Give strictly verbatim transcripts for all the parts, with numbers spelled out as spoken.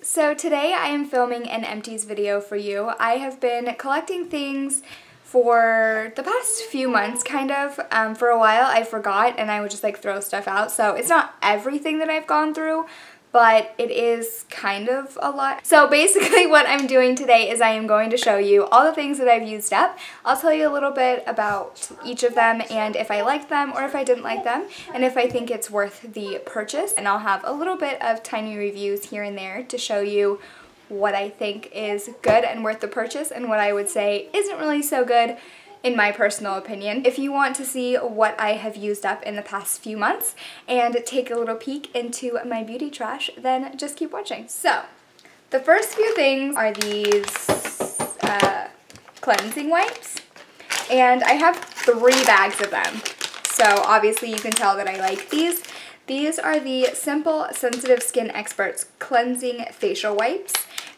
So today I am filming an empties video for you. I have been collecting things for the past few months, kind of. Um, for a while I forgot and I would just like throw stuff out. So it's not everything that I've gone through, but it is kind of a lot. So basically what I'm doing today is I am going to show you all the things that I've used up. I'll tell you a little bit about each of them and if I liked them or if I didn't like them and if I think it's worth the purchase. And I'll have a little bit of tiny reviews here and there to show you what I think is good and worth the purchase and what I would say isn't really so good in my personal opinion. If you want to see what I have used up in the past few months and take a little peek into my beauty trash, then just keep watching. So the first few things are these uh, cleansing wipes, and I have three bags of them. So obviously you can tell that I like these. These are the Simple Sensitive Skin Experts Cleansing Facial Wipes,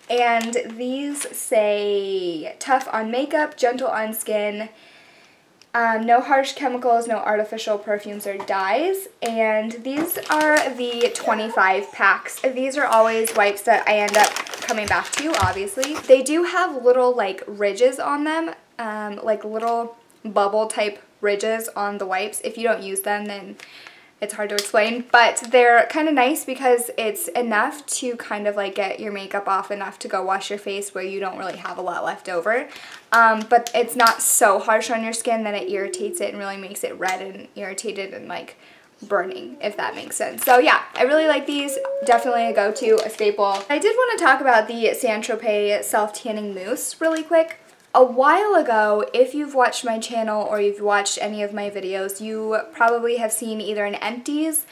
and these say tough on makeup, gentle on skin, um, no harsh chemicals, no artificial perfumes or dyes, and these are the twenty-five packs. These are always wipes that I end up coming back to, obviously. They do have little like ridges on them, um, like little bubble type ridges on the wipes. If you don't use them, then it's hard to explain, but they're kind of nice because it's enough to kind of like get your makeup off enough to go wash your face where you don't really have a lot left over. Um, but it's not so harsh on your skin that it irritates it and really makes it red and irritated and like burning, if that makes sense. So yeah, I really like these. Definitely a go-to, a staple. I did want to talk about the St Tropez self-tanning mousse really quick. A while ago, if you've watched my channel or you've watched any of my videos, you probably have seen either an empties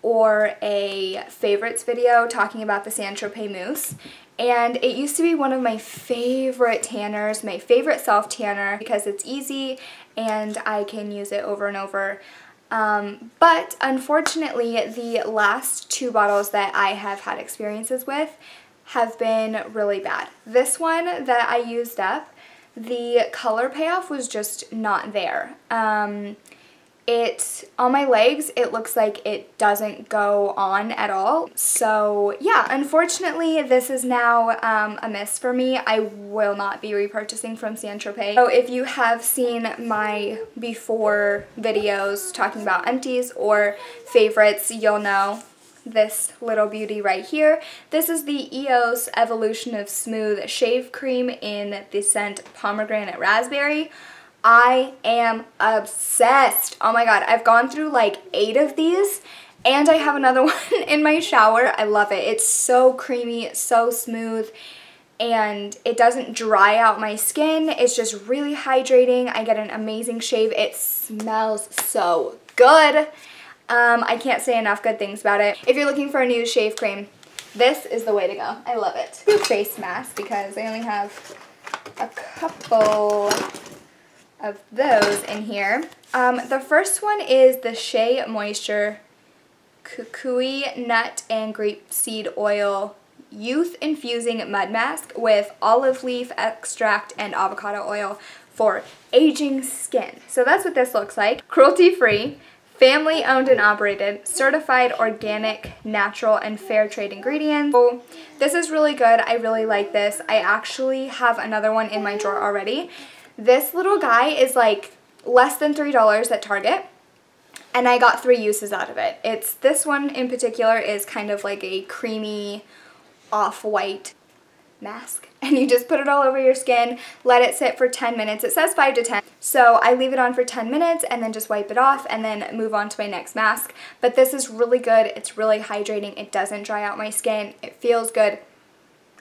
or a favorites video talking about the St Tropez mousse. And it used to be one of my favorite tanners, my favorite self-tanner, because it's easy and I can use it over and over. Um, but unfortunately, the last two bottles that I have had experiences with have been really bad. This one that I used up, the color payoff was just not there. Um, it, on my legs, it looks like it doesn't go on at all. So yeah, unfortunately this is now um, a miss for me. I will not be repurchasing from St Tropez. So if you have seen my before videos talking about empties or favorites, you'll know this little beauty right here. This is the E O S Evolution of Smooth Shave Cream in the scent Pomegranate Raspberry. I am obsessed. Oh my god, I've gone through like eight of these and I have another one in my shower. I love it. It's so creamy, so smooth, and it doesn't dry out my skin. It's just really hydrating. I get an amazing shave. It smells so good. Um, I can't say enough good things about it. If you're looking for a new shave cream, this is the way to go. I love it. New face mask, because I only have a couple of those in here. Um, the first one is the Shea Moisture Kukui Nut and Grapeseed Oil Youth Infusing Mud Mask with olive leaf extract and avocado oil for aging skin. So that's what this looks like. Cruelty-free. Family owned and operated, certified organic, natural, and fair trade ingredients. Oh, this is really good. I really like this. I actually have another one in my drawer already. This little guy is like less than three dollars at Target, and I got three uses out of it. It's this one in particular is kind of like a creamy off-white mask, and you just put it all over your skin, let it sit for ten minutes. It says five to ten, so I leave it on for ten minutes and then just wipe it off and then move on to my next mask. But this is really good. It's really hydrating. It doesn't dry out my skin. It feels good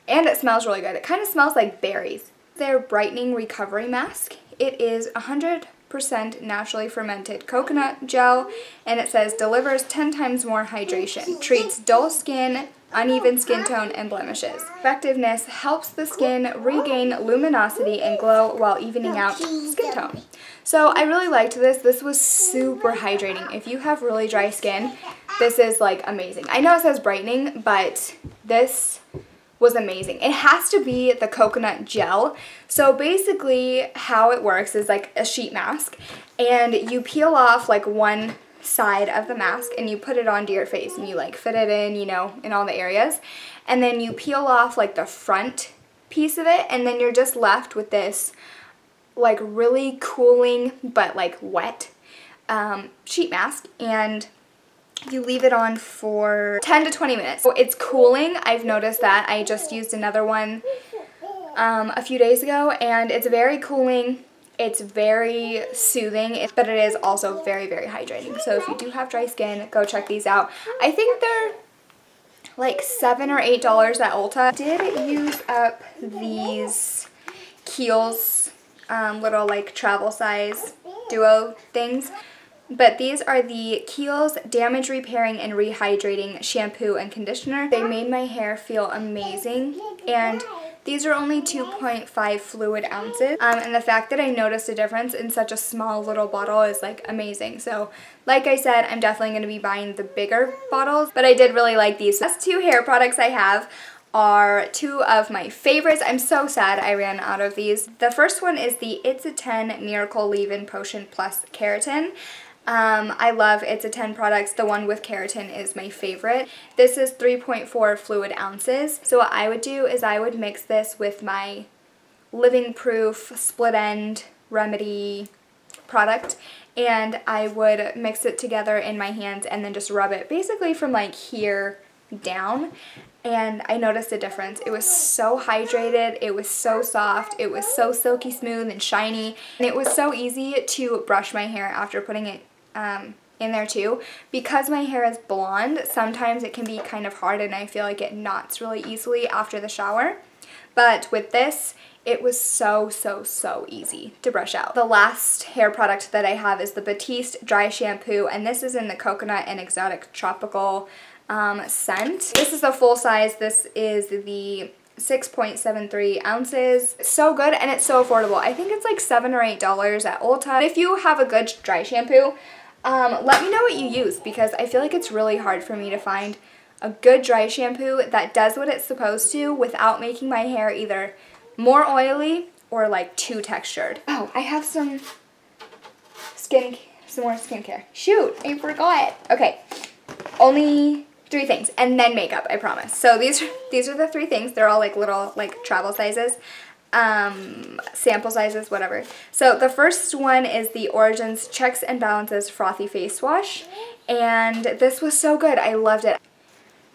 and it smells really good. It kind of smells like berries. Their brightening recovery mask, it is one hundred percent naturally fermented coconut gel, and it says delivers ten times more hydration, treats dull skin, uneven skin tone, and blemishes. Effectiveness helps the skin regain luminosity and glow while evening out skin tone. So I really liked this. This was super hydrating. If you have really dry skin, this is like amazing. I know it says brightening, but this was amazing. It has to be the coconut gel. So basically how it works is like a sheet mask, and you peel off like one side of the mask and you put it onto your face and you like fit it in, you know, in all the areas. And then you peel off like the front piece of it, and then you're just left with this like really cooling but like wet um, sheet mask, and you leave it on for ten to twenty minutes. So it's cooling. I've noticed that. I just used another one um, a few days ago, and it's very cooling. It's very soothing, but it is also very, very hydrating. So if you do have dry skin, go check these out. I think they're like seven or eight dollars at Ulta. I did use up these Kiehl's um, little like travel size duo things. But these are the Kiehl's Damage Repairing and Rehydrating Shampoo and Conditioner. They made my hair feel amazing, and these are only two point five fluid ounces. Um, and the fact that I noticed a difference in such a small little bottle is like amazing. So like I said, I'm definitely going to be buying the bigger bottles, but I did really like these. The last two hair products I have are two of my favorites. I'm so sad I ran out of these. The first one is the It's a ten Miracle Leave-In Potion Plus Keratin. Um, I love It's a ten products. The one with keratin is my favorite. This is three point four fluid ounces. So what I would do is I would mix this with my Living Proof Split End Remedy product, and I would mix it together in my hands and then just rub it basically from like here down, and I noticed a difference. It was so hydrated, it was so soft, it was so silky smooth and shiny, and it was so easy to brush my hair after putting it um, in there too. Because my hair is blonde, sometimes it can be kind of hard and I feel like it knots really easily after the shower, but with this it was so, so, so easy to brush out. The last hair product that I have is the Batiste Dry Shampoo, and this is in the Coconut and Exotic Tropical Um, scent. This is the full size. This is the six point seven three ounces. It's so good, and it's so affordable. I think it's like seven or eight dollars at Ulta. If you have a good dry shampoo, um, let me know what you use, because I feel like it's really hard for me to find a good dry shampoo that does what it's supposed to without making my hair either more oily or like too textured. Oh, I have some skin, some more skincare. Shoot, I forgot. Okay, only three things, and then makeup, I promise. So these these are the three things. They're all like little like travel sizes, um, sample sizes, whatever. So the first one is the Origins Checks and Balances Frothy Face Wash, and this was so good. I loved it.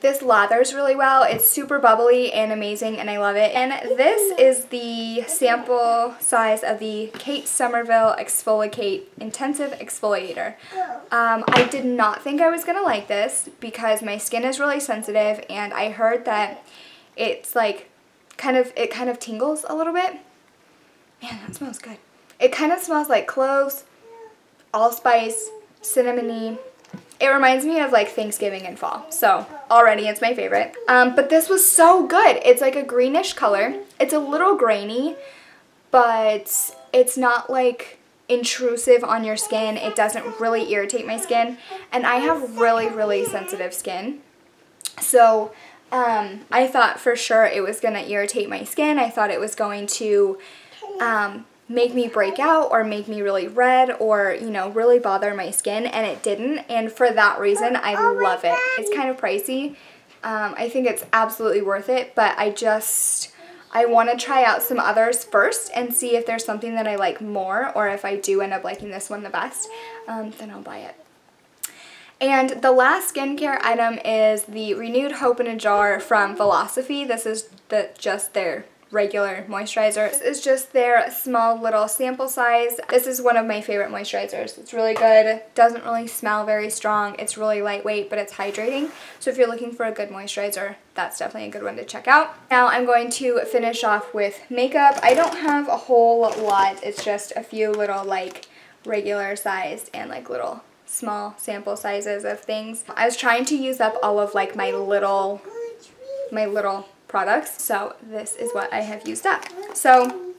This lathers really well. It's super bubbly and amazing, and I love it. And this is the sample size of the Kate Somerville ExfoliKate Intensive Exfoliator. Um, I did not think I was going to like this because my skin is really sensitive, and I heard that it's like kind of, it kind of tingles a little bit. Man, that smells good. It kind of smells like cloves, allspice, cinnamony. It reminds me of like Thanksgiving and fall, so already it's my favorite. Um, but this was so good. It's like a greenish color. It's a little grainy, but it's not like intrusive on your skin. It doesn't really irritate my skin, and I have really, really sensitive skin. So um, I thought for sure it was going to irritate my skin. I thought it was going to um, make me break out or make me really red or, you know, really bother my skin, and it didn't, and for that reason I love it. It's kind of pricey. Um, I think it's absolutely worth it, but I just, I want to try out some others first and see if there's something that I like more, or if I do end up liking this one the best, um, then I'll buy it. And the last skincare item is the Renewed Hope in a Jar from Philosophy. This is the just their regular moisturizer. This is just their small little sample size. This is one of my favorite moisturizers. It's really good. Doesn't really smell very strong. It's really lightweight, but it's hydrating. So if you're looking for a good moisturizer, that's definitely a good one to check out. Now I'm going to finish off with makeup. I don't have a whole lot. It's just a few little like regular sized and like little small sample sizes of things. I was trying to use up all of like my little, my little products, so this is what I have used up. So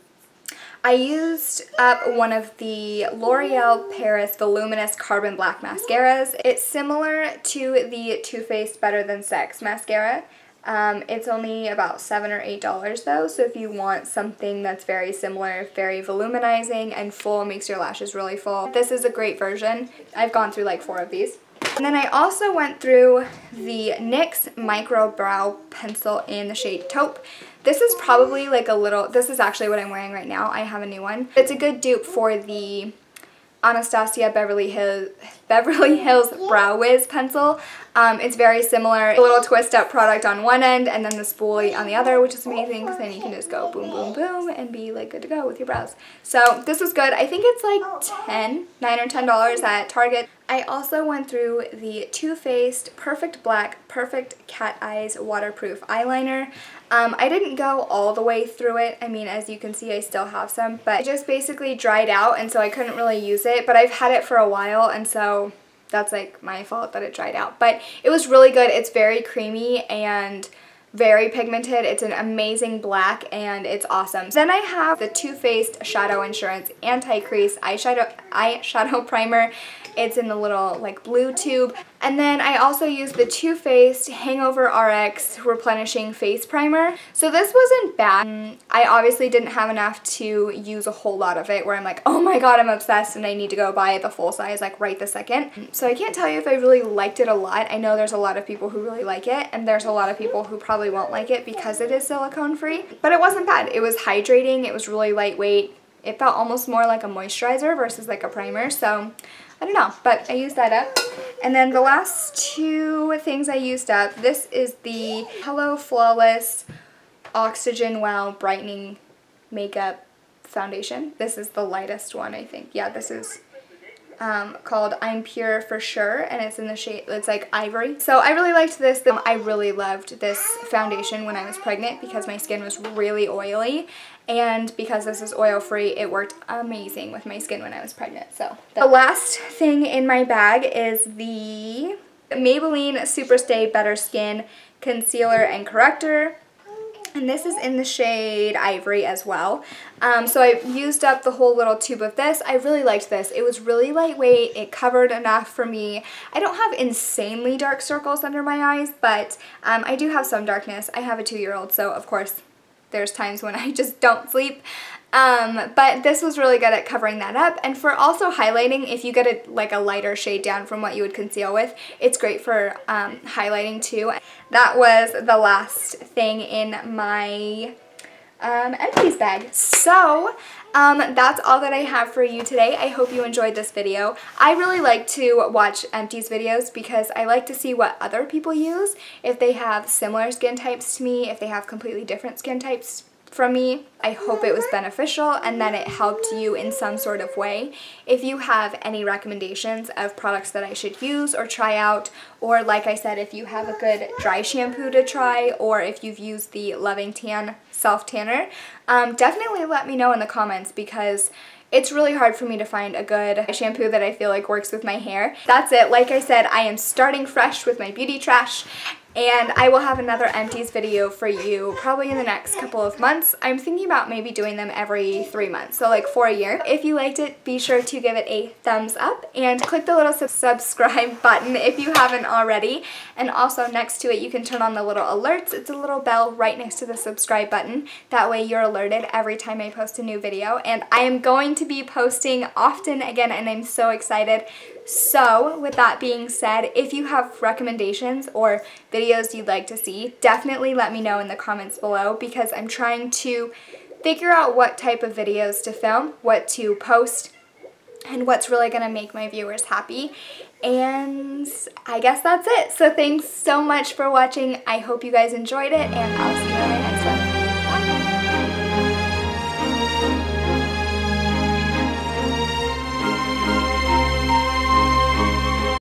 I used up one of the L'Oreal Paris Voluminous Carbon Black Mascaras. It's similar to the Too Faced Better Than Sex mascara, Um, it's only about seven or eight dollars though, so if you want something that's very similar, very voluminizing and full, makes your lashes really full, this is a great version. I've gone through like four of these. And then I also went through the NYX Micro Brow Pencil in the shade Taupe. This is probably like a little, this is actually what I'm wearing right now. I have a new one. It's a good dupe for the Anastasia Beverly Hills, Beverly Hills Brow Wiz pencil. Um, it's very similar, a little twist up product on one end and then the spoolie on the other, which is amazing because then you can just go boom, boom, boom and be like good to go with your brows. So this was good. I think it's like ten, nine or ten dollars at Target. I also went through the Too Faced Perfect Black Perfect Cat Eyes Waterproof Eyeliner. Um, I didn't go all the way through it. I mean, as you can see, I still have some, but it just basically dried out and so I couldn't really use it, but I've had it for a while and so that's like my fault that it dried out. But it was really good. It's very creamy and very pigmented. It's an amazing black and it's awesome. Then I have the Too Faced Shadow Insurance Anti-Crease Eyeshadow Eyeshadow Primer. It's in the little like blue tube. And then I also used the Too Faced Hangover R X Replenishing Face Primer. So this wasn't bad. I obviously didn't have enough to use a whole lot of it where I'm like, oh my god, I'm obsessed and I need to go buy the full size like right this second. So I can't tell you if I really liked it a lot. I know there's a lot of people who really like it and there's a lot of people who probably won't like it because it is silicone free. But it wasn't bad. It was hydrating. It was really lightweight. It felt almost more like a moisturizer versus like a primer. So I don't know, but I used that up. And then the last two things I used up, this is the Hello Flawless Oxygen Wow Brightening Makeup Foundation. This is the lightest one, I think. Yeah, this is um, called I'm Pure For Sure, and it's in the shade, it's like ivory. So I really liked this. I really loved this foundation when I was pregnant because my skin was really oily. And because this is oil-free, it worked amazing with my skin when I was pregnant. So the last thing in my bag is the Maybelline Superstay Better Skin Concealer and Corrector. And this is in the shade Ivory as well. Um, so I used up the whole little tube of this. I really liked this. It was really lightweight. It covered enough for me. I don't have insanely dark circles under my eyes, but um, I do have some darkness. I have a two-year-old, so of course there's times when I just don't sleep. Um, but this was really good at covering that up. And for also highlighting, if you get a, like a lighter shade down from what you would conceal with, it's great for um, highlighting too. That was the last thing in my um, empties bag. So Um, that's all that I have for you today. I hope you enjoyed this video. I really like to watch empties videos because I like to see what other people use, if they have similar skin types to me, if they have completely different skin types from me. I hope it was beneficial and that it helped you in some sort of way. If you have any recommendations of products that I should use or try out, or like I said, if you have a good dry shampoo to try, or if you've used the Loving Tan Self Tanner, um, definitely let me know in the comments because it's really hard for me to find a good shampoo that I feel like works with my hair. That's it. Like I said, I am starting fresh with my beauty trash. And I will have another empties video for you probably in the next couple of months. I'm thinking about maybe doing them every three months, so like for a year. If you liked it, be sure to give it a thumbs up and click the little subscribe button if you haven't already. And also next to it, you can turn on the little alerts. It's a little bell right next to the subscribe button. That way you're alerted every time I post a new video. And I am going to be posting often again, and I'm so excited. So with that being said, if you have recommendations or videos you'd like to see, definitely let me know in the comments below because I'm trying to figure out what type of videos to film, what to post, and what's really going to make my viewers happy. And I guess that's it. So thanks so much for watching. I hope you guys enjoyed it, and I'll see you in my next one.